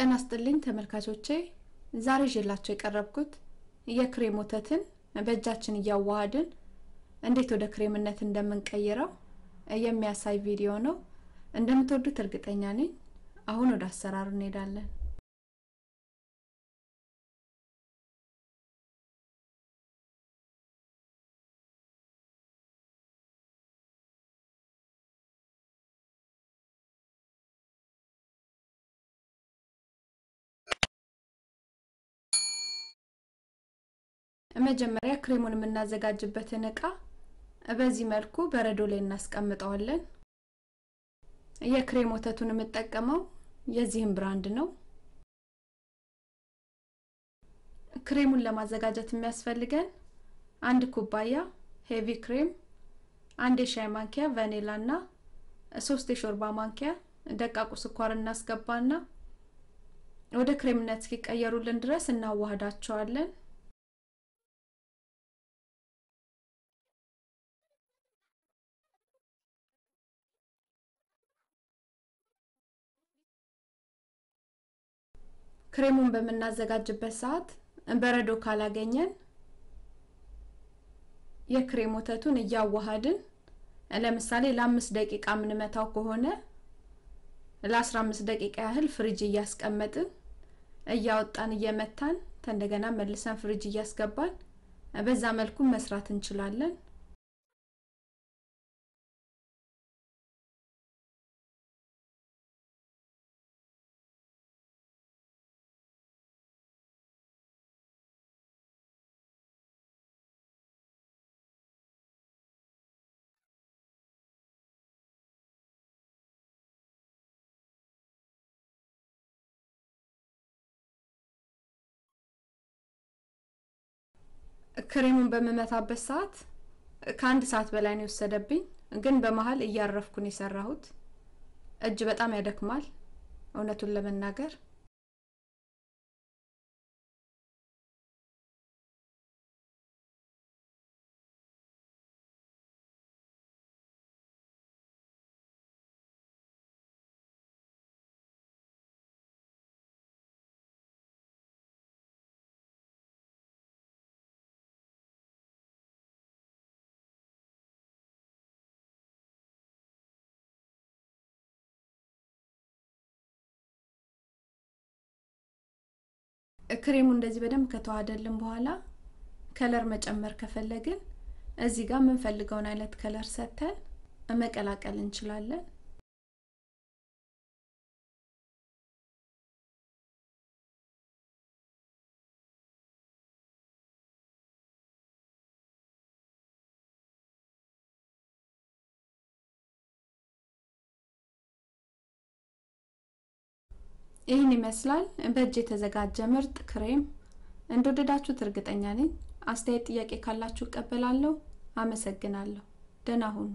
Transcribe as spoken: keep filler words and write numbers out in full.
ጤና ይስጥልኝ ተመልካቾቼ ዛሬ ጀላችሁ የቀረብኩት የክሬም ወተትን በእጃችን ያዋሃድን እንዴት ወደ ክሬምነት እንደምንቀይረው የሚያሳይ ቪዲዮ ነው እንደምትወዱት እርግጠኛ ነኝ አሁን ወደ አሰራሩ እንሄዳለን መጀመሪያ ክሬሙን እናዘጋጅበትን እቃ በዚህ መልኩ በረዶ ላይ እናስቀምጣለን የክሬም ወተቱን መጠቀመው የዚህን ብራንድ ነው ክሬሙን ለማዘጋጀት የሚያስፈልገን አንድ ኩባያ ሄቪ ክሬም አንድ የሻይ ማንኪያ ቫኒላና ሶስት የሾርባ ማንኪያ ደቃቁ ስኳር እናስገባና ወደ ክሬምነት ሲቀየሩልን ድረስ እናዋሃዳቸዋለን ክሬሙን በመናዘጋጅበት ሰዓት በረዶ ካላገኘን የክሬም ወተቱን ያዋሃድን ለምሳሌ ለ5 ደቂቃ ምንመታው ከሆነ ለ15 ደቂቃ ያህል ፍሪጅ ያስቀመጥን ያወጣን የመታን እንደገና መልሰን ፍሪጅ ያስገባን በዛ መልኩ መስራት እንችላለን ክሬሙን በመመታበት ሰዓት ከአንድ ሰዓት በላይ ነው ሰደብኝ ግን በመሃል እያረፍኩኝ ሰራሁት እጅ በጣም ያደክማል እውነቱን ለመናገር ክሬሙን እንደዚህ በደም ከተዋደልን በኋላ ከለር መጨመር ከፈለግን እዚህ ጋር ምን ፈልገውን አይነት ከለር ሰተን መቀላቀል እንችላለን ይሄን ይመስላል በእጅ የተዘጋጀ ምርጥ ክሬም እንደወደዳችሁት እርግጠኛ ነኝ አስተያየት ጥያቄ ካላችሁ እቀበላለሁ አመሰግናለሁ ደህና ሁኑ